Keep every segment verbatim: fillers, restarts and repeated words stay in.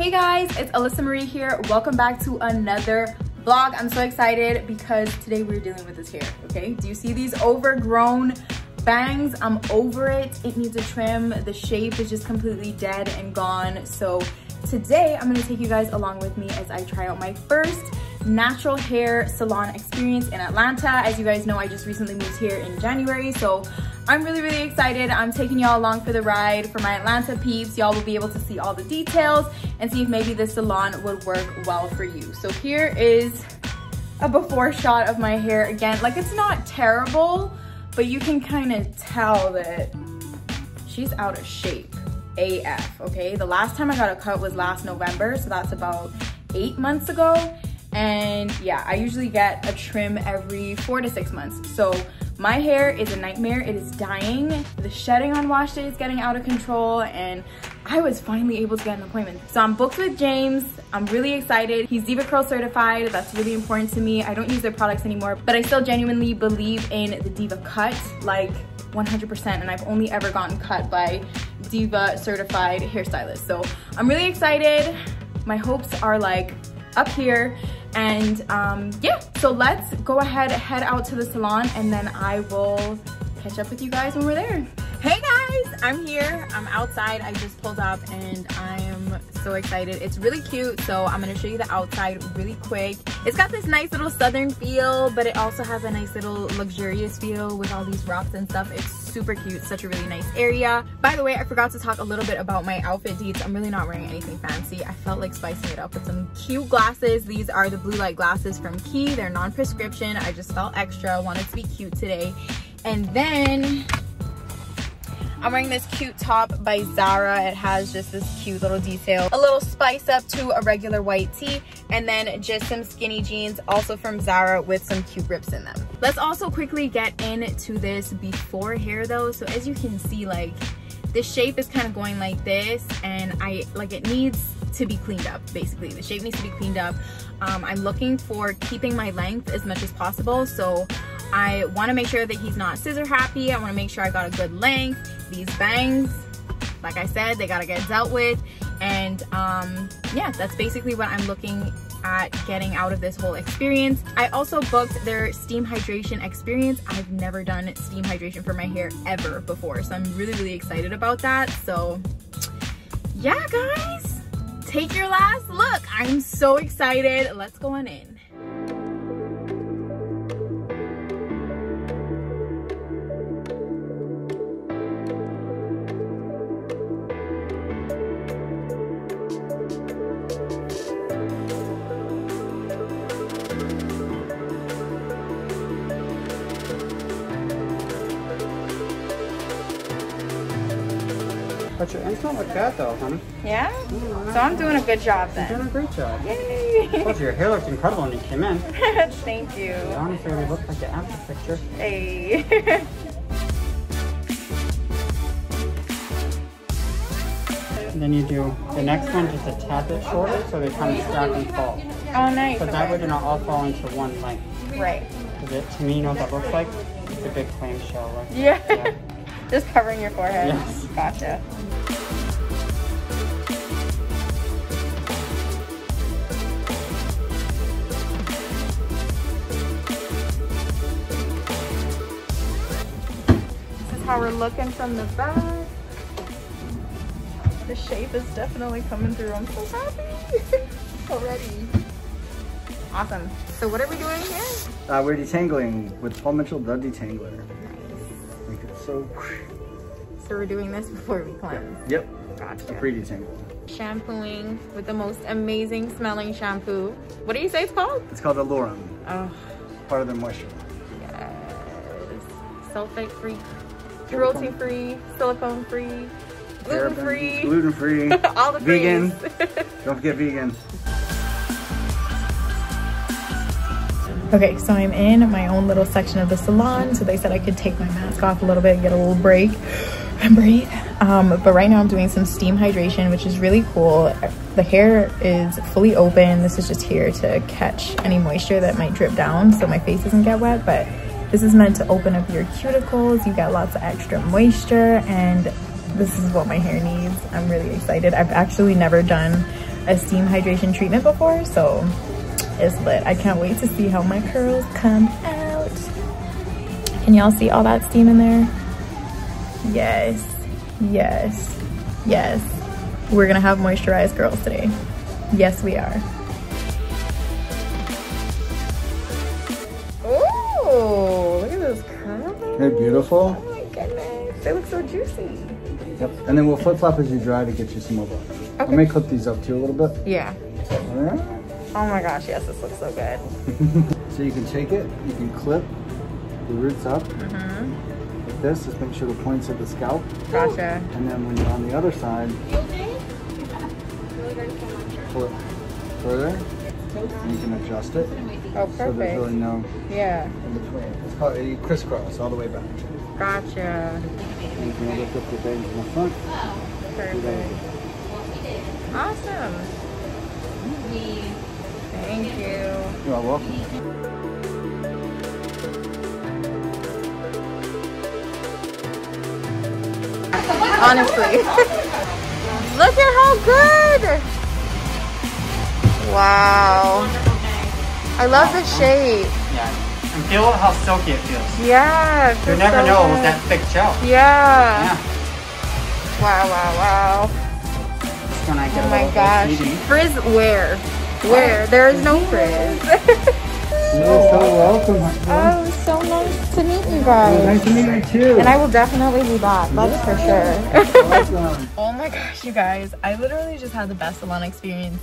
Hey guys, it's Alyssa Marie here. Welcome back to another vlog. I'm so excited because today we're dealing with this hair, okay? Do you see these overgrown bangs? I'm over it. It needs a trim. The shape is just completely dead and gone. So today I'm gonna take you guys along with me as I try out my first natural hair salon experience in Atlanta. As you guys know, I just recently moved here in January, so I'm really, really excited. I'm taking y'all along for the ride. For my Atlanta peeps, y'all will be able to see all the details and see if maybe this salon would work well for you. So here is a before shot of my hair. Again, like, it's not terrible, but you can kind of tell that she's out of shape A F, okay? The last time I got a cut was last November, so that's about eight months ago. And yeah, I usually get a trim every four to six months. So my hair is a nightmare. It is dying. The shedding on wash day is getting out of control, and I was finally able to get an appointment. So I'm booked with James. I'm really excited. He's DevaCurl certified. That's really important to me. I don't use their products anymore, but I still genuinely believe in the Diva cut, like one hundred percent. And I've only ever gotten cut by Diva certified hairstylists. So I'm really excited. My hopes are like up here. And um, yeah, so let's go ahead, head out to the salon, and then I will catch up with you guys when we're there. Hey guys, I'm here, I'm outside. I just pulled up and I am so excited. It's really cute, so I'm gonna show you the outside really quick. It's got this nice little southern feel, but it also has a nice little luxurious feel with all these rocks and stuff. It's super cute, such a really nice area. By the way, I forgot to talk a little bit about my outfit deets. I'm really not wearing anything fancy. I felt like spicing it up with some cute glasses. These are the blue light glasses from Key. They're non-prescription. I just felt extra, wanted to be cute today. And then I'm wearing this cute top by Zara. It has just this cute little detail, a little spice up to a regular white tee, and then just some skinny jeans, also from Zara, with some cute rips in them. Let's also quickly get into this before hair though. So as you can see, like, the shape is kind of going like this, and I like it needs to be cleaned up. Basically, the shape needs to be cleaned up. Um, I'm looking for keeping my length as much as possible, so I want to make sure that he's not scissor happy. I want to make sure I got a good length. These bangs, like I said, they gotta get dealt with. And um, yeah, that's basically what I'm looking at getting out of this whole experience. I also booked their steam hydration experience. I've never done steam hydration for my hair ever before, so I'm really, really excited about that. So yeah, guys, take your last look. I'm so excited. Let's go on in. But your ends don't look bad though, honey. Yeah? Mm-hmm. So I'm doing a good job then. You're doing a great job. Yay! Well, your hair looked incredible when you came in. Thank you. You honestly really look like the after picture. Hey. And then you do the next one just a tad bit shorter, so they kind of stack and fall. Oh, nice. So okay. That way they're not all falling into one length. Right. It, to me, you know what that looks like? It's a big clamshell, right? Yeah. yeah. Just covering your forehead. Yes. Gotcha. This is how we're looking from the back. The shape is definitely coming through. I'm so happy. So ready. Awesome. So what are we doing here? Uh, we're detangling with Paul Mitchell, the detangler. So, so we're doing this before we cleanse. Yep. Gotcha. Pretty simple. Shampooing with the most amazing smelling shampoo. What do you say it's called? It's called Alorum. Oh. Part of the moisture. Yes. Sulfate free, cruelty free, silicone free, gluten free, gluten free, all the vegan. Don't forget vegan. Okay, so I'm in my own little section of the salon. So they said I could take my mask off a little bit and get a little break and breathe. Um, but right now I'm doing some steam hydration, which is really cool. The hair is fully open. This is just here to catch any moisture that might drip down so my face doesn't get wet. But this is meant to open up your cuticles. You get lots of extra moisture, and this is what my hair needs. I'm really excited. I've actually never done a steam hydration treatment before, so it's lit. I can't wait to see how my curls come out. Can y'all see all that steam in there? Yes, yes, yes. We're gonna have moisturized girls today. Yes, we are. Ooh, look at those curls. They're beautiful. Oh my goodness, they look so juicy. Yep, and then we'll flip-flop as you dry to get you some more blood. Okay. Let me clip these up too a little bit. Yeah. All right. Oh my gosh, yes, this looks so good. So you can shake it, you can clip the roots up. Mm-hmm. Like this, just make sure the point's at the scalp. Gotcha. And then when you're on the other side, pull it further, and you can adjust it. Oh, perfect. So there's really no yeah. in between. It's called you crisscross all the way back. Gotcha. And you can lift up the bangs in the front. Perfect. Awesome. Mm-hmm. Thank you. You're welcome. Honestly. Look at how good! Wow. I love the shape. Yeah. And feel how silky it feels. Yeah. You never so know good. With that thick gel. Yeah. yeah. Wow, wow, wow. That's when I get oh a my gosh. Frizz where? Where? There is no frizz. You're so welcome. Oh, it was so nice to meet you guys. Nice to meet you too. And I will definitely be back, that's yeah. for sure. Awesome. Oh my gosh, you guys. I literally just had the best salon experience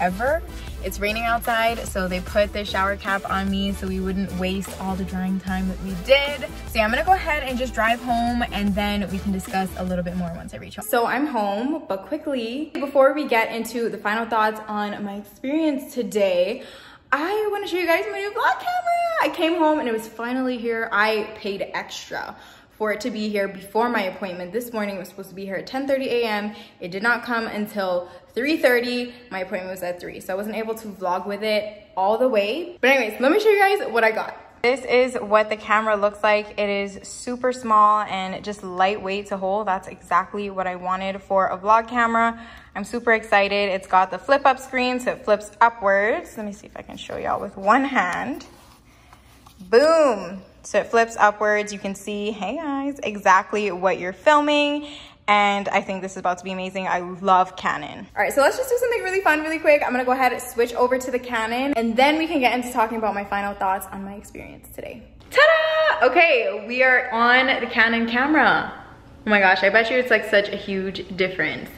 ever. It's raining outside, so they put the shower cap on me so we wouldn't waste all the drying time that we did. So yeah, I'm gonna go ahead and just drive home and then we can discuss a little bit more once I reach home. So I'm home, but quickly, before we get into the final thoughts on my experience today, I wanna show you guys my new vlog camera. I came home and it was finally here. I paid extra for it to be here before my appointment. This morning it was supposed to be here at ten thirty a m It did not come until three thirty. My appointment was at three, so I wasn't able to vlog with it all the way. But anyways, let me show you guys what I got. This is what the camera looks like. It is super small and just lightweight to hold. That's exactly what I wanted for a vlog camera. I'm super excited. It's got the flip up screen, so it flips upwards. Let me see if I can show y'all with one hand. Boom. So it flips upwards. You can see, hey guys, exactly what you're filming. And I think this is about to be amazing. I love Canon. All right, so let's just do something really fun really quick. I'm gonna go ahead and switch over to the Canon and then we can get into talking about my final thoughts on my experience today. Ta-da! Okay, we are on the Canon camera. Oh my gosh, I bet you it's like such a huge difference.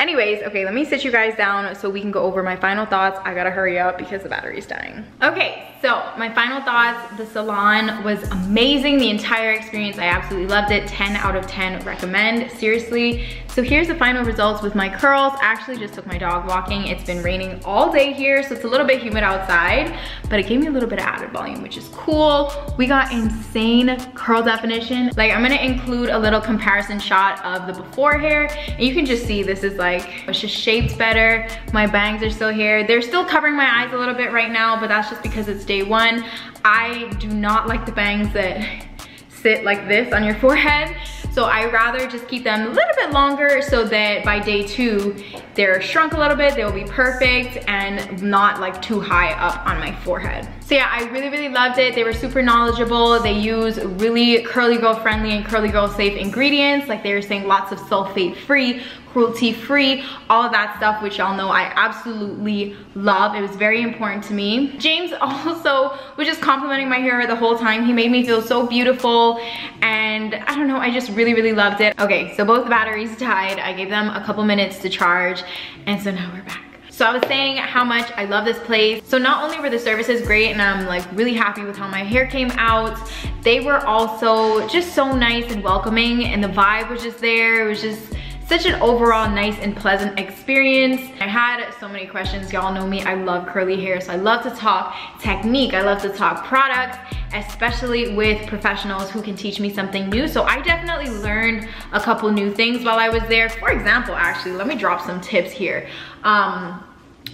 Anyways, okay, let me sit you guys down so we can go over my final thoughts. I gotta hurry up because the battery's dying. Okay, so my final thoughts. The salon was amazing. The entire experience, I absolutely loved it. ten out of ten recommend, seriously. So here's the final results with my curls. I actually just took my dog walking. It's been raining all day here, so it's a little bit humid outside, but it gave me a little bit of added volume, which is cool. We got insane curl definition. Like, I'm gonna include a little comparison shot of the before hair, and you can just see this is like, Like, it's just shaped better. My bangs are still here. They're still covering my eyes a little bit right now, but that's just because it's day one. I do not like the bangs that sit like this on your forehead. So I rather just keep them a little bit longer so that by day two, they're shrunk a little bit, they will be perfect and not like too high up on my forehead. So yeah, I really, really loved it. They were super knowledgeable. They use really curly girl friendly and curly girl safe ingredients. Like they were saying lots of sulfate free, cruelty free, all of that stuff, which y'all know I absolutely love. It was very important to me. James also was just complimenting my hair the whole time. He made me feel so beautiful and I don't know, I just really, really loved it. Okay, so both batteries died. I gave them a couple minutes to charge and so now we're back. So I was saying how much I love this place. So not only were the services great and I'm like really happy with how my hair came out, they were also just so nice and welcoming and the vibe was just there. It was just such an overall nice and pleasant experience. I had so many questions. Y'all know me, I love curly hair. So I love to talk technique. I love to talk products, especially with professionals who can teach me something new. So I definitely learned a couple new things while I was there. For example, actually, let me drop some tips here. Um,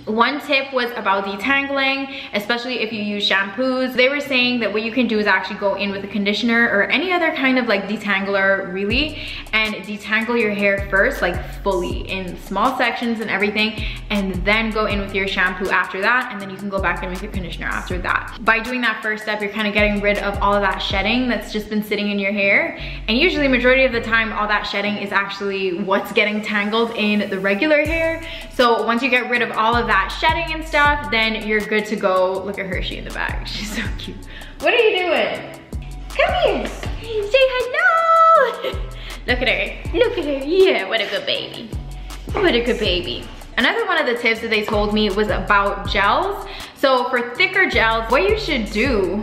One tip was about detangling, especially if you use shampoos. They were saying that what you can do is actually go in with a conditioner or any other kind of like detangler really, and detangle your hair first, like fully in small sections and everything, and then go in with your shampoo after that, and then you can go back in with your conditioner after that. By doing that first step, you're kind of getting rid of all of that shedding that's just been sitting in your hair, and usually majority of the time all that shedding is actually what's getting tangled in the regular hair. So once you get rid of all of that That shedding and stuff, then you're good to go. Look at her, she in the back, she's so cute. What are you doing? Come here, say hello. Look at her, look at her, yeah, what a good baby, what a good baby. Another one of the tips that they told me was about gels. So for thicker gels, what you should do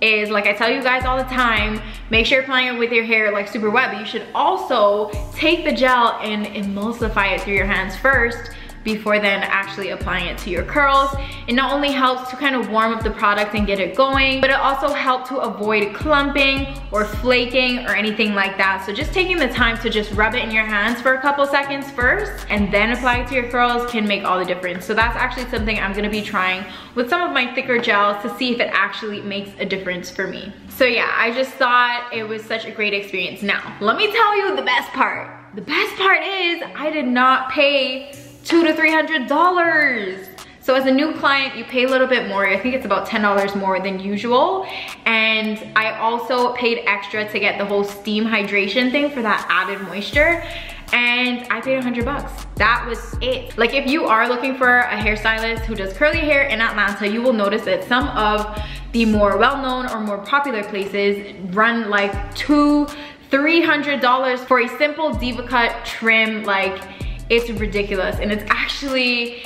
is, like I tell you guys all the time, make sure you're playing it with your hair like super wet, but you should also take the gel and emulsify it through your hands first before then actually applying it to your curls. It not only helps to kind of warm up the product and get it going, but it also helps to avoid clumping or flaking or anything like that. So just taking the time to just rub it in your hands for a couple seconds first and then apply it to your curls can make all the difference. So that's actually something I'm gonna be trying with some of my thicker gels to see if it actually makes a difference for me. So yeah, I just thought it was such a great experience. Now, let me tell you the best part. The best part is I did not pay two to three hundred dollars. So as a new client, you pay a little bit more. I think it's about ten dollars more than usual. And I also paid extra to get the whole steam hydration thing for that added moisture. And I paid a hundred bucks. That was it. Like, if you are looking for a hairstylist who does curly hair in Atlanta, you will notice that some of the more well-known or more popular places run like two, three hundred dollars for a simple diva cut trim. Like, it's ridiculous, and it's actually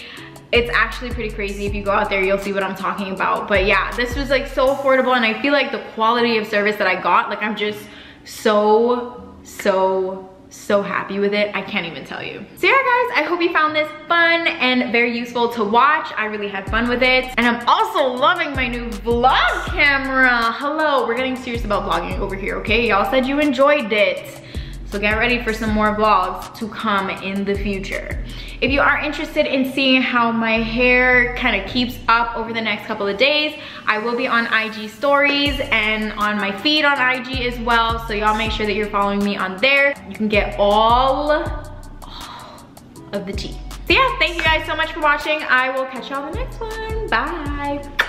it's actually pretty crazy. If you go out there, you'll see what I'm talking about. But yeah, this was like so affordable, and I feel like the quality of service that I got, like, I'm just so so so happy with it. I can't even tell you. So yeah guys, I hope you found this fun and very useful to watch. I really had fun with it, and I'm also loving my new vlog camera. Hello, we're getting serious about vlogging over here, okay? Y'all said you enjoyed it. So get ready for some more vlogs to come in the future. If you are interested in seeing how my hair kind of keeps up over the next couple of days, I will be on I G stories and on my feed on I G as well. So y'all make sure that you're following me on there. You can get all, all of the tea. So yeah, thank you guys so much for watching. I will catch y'all in the next one. Bye.